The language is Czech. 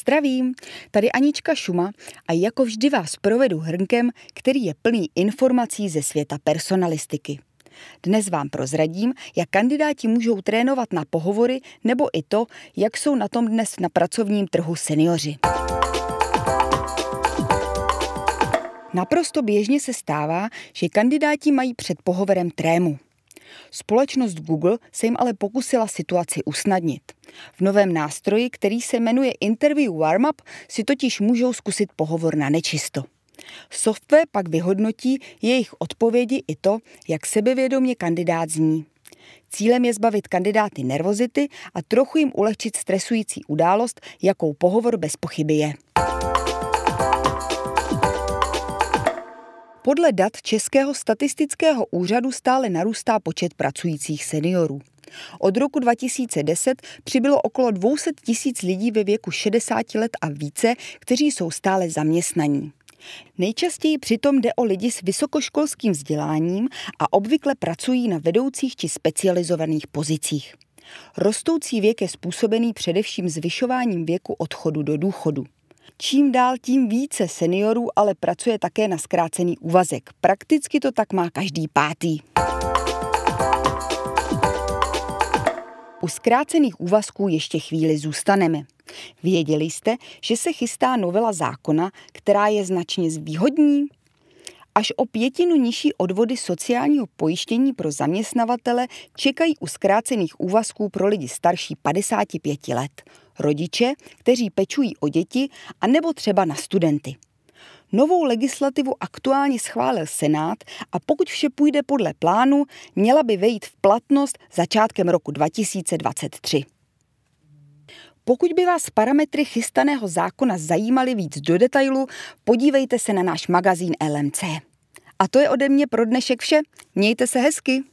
Zdravím, tady Anička Šuma a jako vždy vás provedu hrnkem, který je plný informací ze světa personalistiky. Dnes vám prozradím, jak kandidáti můžou trénovat na pohovory nebo i to, jak jsou na tom dnes na pracovním trhu seniori. Naprosto běžně se stává, že kandidáti mají před pohovorem trému. Společnost Google se jim ale pokusila situaci usnadnit. V novém nástroji, který se jmenuje Interview Warm-up, si totiž můžou zkusit pohovor na nečisto. Software pak vyhodnotí jejich odpovědi i to, jak sebevědomě kandidát zní. Cílem je zbavit kandidáty nervozity a trochu jim ulehčit stresující událost, jakou pohovor bez pochyby je. Podle dat Českého statistického úřadu stále narůstá počet pracujících seniorů. Od roku 2010 přibylo okolo 200 tisíc lidí ve věku 60 let a více, kteří jsou stále zaměstnaní. Nejčastěji přitom jde o lidi s vysokoškolským vzděláním a obvykle pracují na vedoucích či specializovaných pozicích. Rostoucí věk je způsobený především zvyšováním věku odchodu do důchodu. Čím dál, tím více seniorů ale pracuje také na zkrácený úvazek. Prakticky to tak má každý pátý. U zkrácených úvazků ještě chvíli zůstaneme. Věděli jste, že se chystá novela zákona, která je značně zvýhodní? Až o 1/5 nižší odvody sociálního pojištění pro zaměstnavatele čekají u zkrácených úvazků pro lidi starší 55 let, rodiče, kteří pečují o děti, anebo třeba na studenty. Novou legislativu aktuálně schválil Senát a pokud vše půjde podle plánu, měla by vejít v platnost začátkem roku 2023. Pokud by vás parametry chystaného zákona zajímaly víc do detailu, podívejte se na náš magazín LMC. A to je ode mě pro dnešek vše. Mějte se hezky!